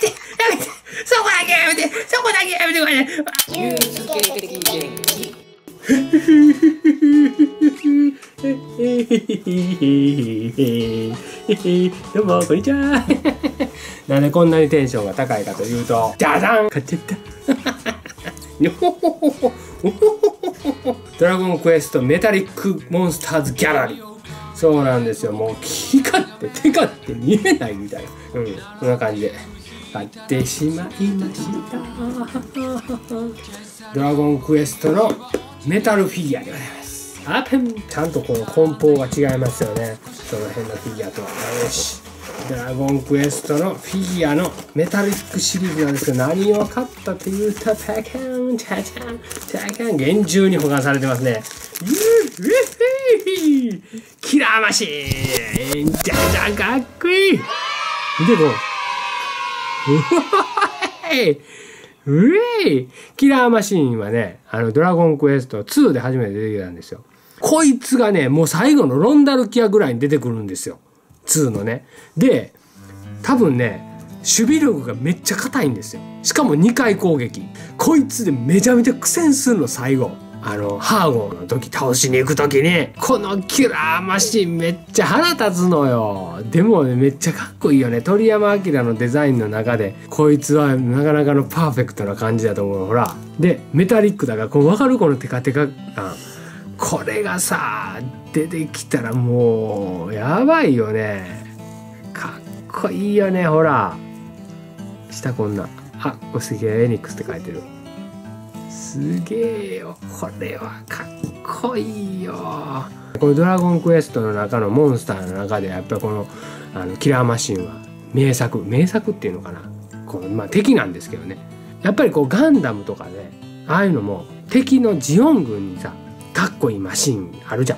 めてやめて、そこだけやめて、そこだけやめてください。ゆうすけ的元気。どうもこんにちは。なんでこんなにテンションが高いかというと、じゃじゃん、買っちゃった。ドラゴンクエストメタリックモンスターズギャラリー。そうなんですよ、もう木買って手買って見えないみたいな、うん、そんな感じで買ってしまいました。ドラゴンクエストのメタルフィギュアでございます。アペン、ちゃんとこの梱包が違いますよね、その辺のフィギュアとは。よし、ドラゴンクエストのフィギュアのメタリックシリーズなんですけど、何を買ったというと、パカン、チャチャン、チャキャン、厳重に保管されてますね。キラーマシーン、じゃじゃん、かっこいい。でもうえい、キラーマシーンはね、ドラゴンクエスト2で初めて出てきたんですよ。こいつがね、もう最後のロンダルキアぐらいに出てくるんですよ、2のね。で多分ね、守備力がめっちゃ硬いんですよ。しかも2回攻撃、こいつでめちゃめちゃ苦戦するの。最後ハーゴの時倒しに行く時に、このキラーマシンめっちゃ腹立つのよ。でもね、めっちゃかっこいいよね。鳥山明のデザインの中でこいつはなかなかのパーフェクトな感じだと思う。ほら、でメタリックだから、こう分かる、このテカテカ感、これがさ出てきたらもうやばいよね。かっこいいよね。ほら下、こんな、あ、おすぎやエニックスって書いてる。すげえよ、これはかっこいいよ。このドラゴンクエストの中のモンスターの中で、やっぱりこのキラーマシンは名作っていうのかな、こう、まあ、敵なんですけどね。やっぱりこうガンダムとかね、ああいうのも敵のジオン軍にさ、かっこいいマシンあるじゃ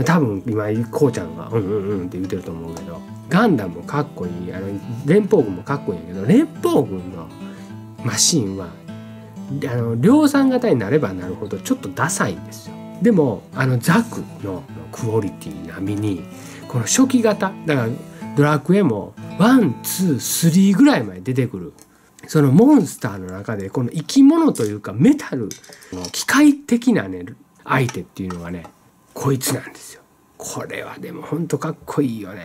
ん。多分今こうちゃんが「うんうんうん」って言ってると思うけど、ガンダムもかっこいい、連邦軍もかっこいいんやけど、連邦軍のマシンは量産型になればなるほどちょっとダサいんですよ。でもザクのクオリティ並みに、この初期型だから、ドラクエも1、2、3ぐらいまで出てくるそのモンスターの中で、この生き物というかメタルの機械的なね相手っていうのがね、こいつなんですよ。これはでもほんとかっこいいよね。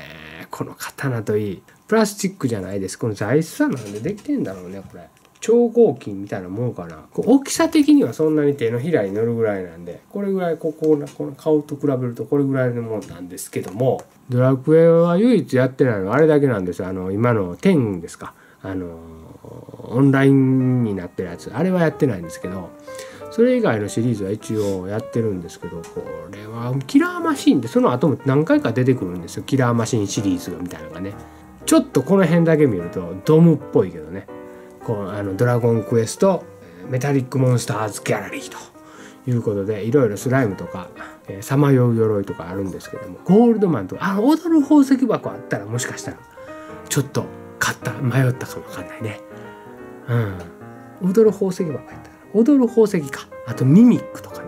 この刀といい、プラスチックじゃないです。この材質はなんでできてんだろうね。これ超合金みたいなもんかな。大きさ的にはそんなに手のひらに乗るぐらいなんで、これぐらい、この顔と比べるとこれぐらいのもんなんですけども、ドラクエは唯一やってないのはあれだけなんですよ。今の10ですか、オンラインになってるやつ、あれはやってないんですけど、それ以外のシリーズは一応やってるんですけど、これはキラーマシンで、その後も何回か出てくるんですよ、キラーマシンシリーズみたいなのがね。ちょっとこの辺だけ見るとドムっぽいけどね。こうドラゴンクエストメタリックモンスターズギャラリーということで、いろいろスライムとかさまよう鎧とかあるんですけども、ゴールドマンとか踊る宝石箱あったら、もしかしたらちょっと迷ったかもわかんないね。うん、踊る宝石箱やったら踊る宝石か、あとミミックとかね、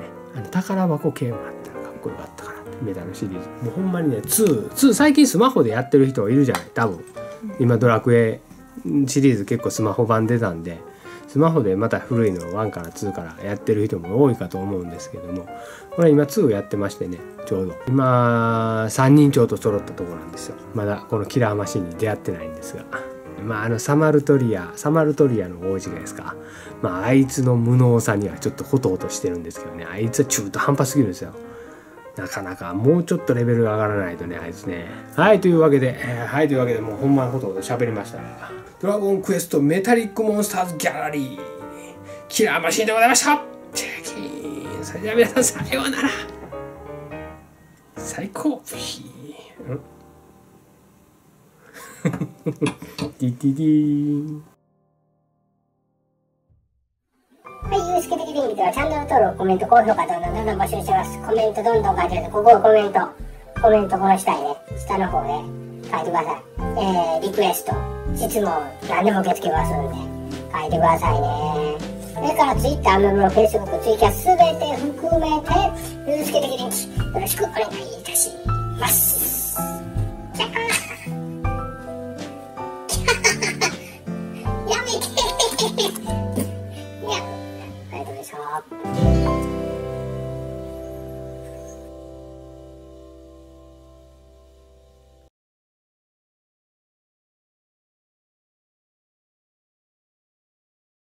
宝箱系もあったらかっこよかったかなって、メタルシリーズもうほんまにね、2最近スマホでやってる人いるじゃない、多分。今ドラクエシリーズ結構スマホ版出たんで、スマホでまた古いのを1から2からやってる人も多いかと思うんですけども、これ今2やってましてね、ちょうど今3人ちょうど揃ったところなんですよ。まだこのキラーマシンに出会ってないんですが、まあサマルトリアの王子がですか、まああいつの無能さにはちょっとほとほとしてるんですけどね、あいつは中途半端すぎるんですよ。なかなかもうちょっとレベルが上がらないとね、あいつね。はい、というわけで、もうほんまのことを喋りましたが、ドラゴンクエストメタリックモンスターズギャラリー、キラーマシンでございました。チェキーン。それでは皆さん、さようなら。最高。ディディディーン。はい、ゆうすけ的元気ではチャンネル登録、コメント、高評価等々どんどん募集してます。コメントどんどん書いてある、ここをコメントこの下にね、下の方ね書いてください。リクエスト、質問、何でも受け付けますんで書いてくださいね。それから Twitter、アメブロ、Facebook、ツイキャス全て含めて、ゆうすけ的元気よろしくお願いいたします。じゃあ。